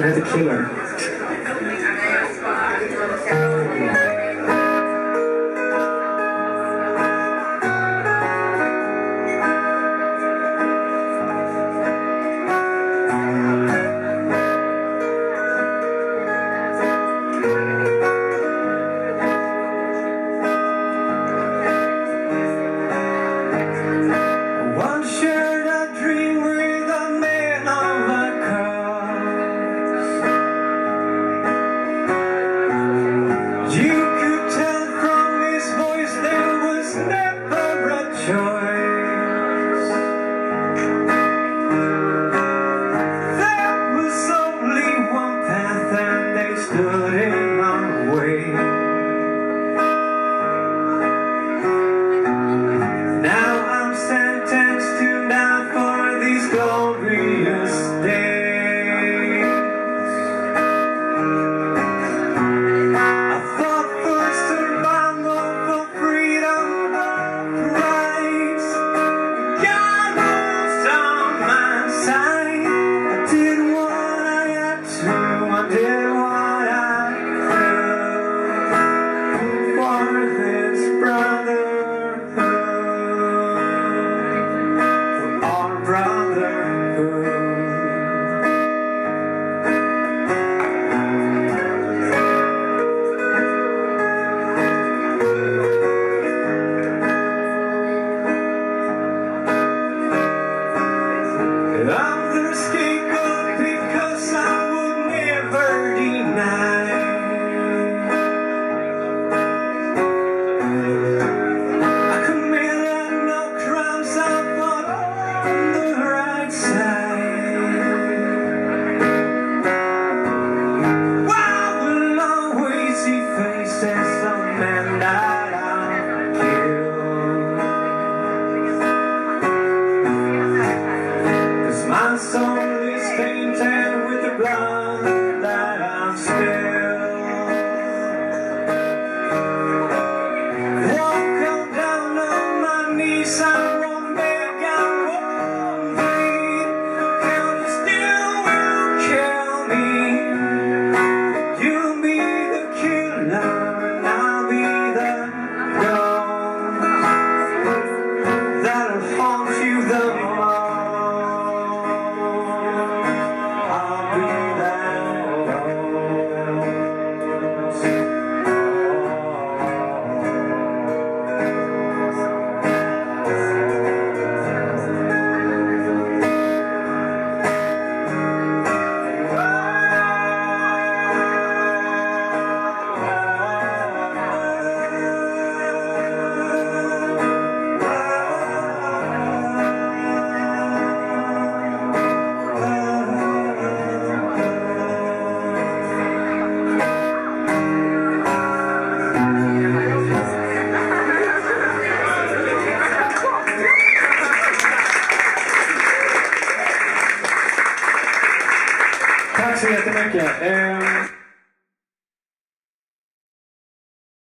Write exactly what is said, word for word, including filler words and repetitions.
They're the killer. Tack så jättemycket.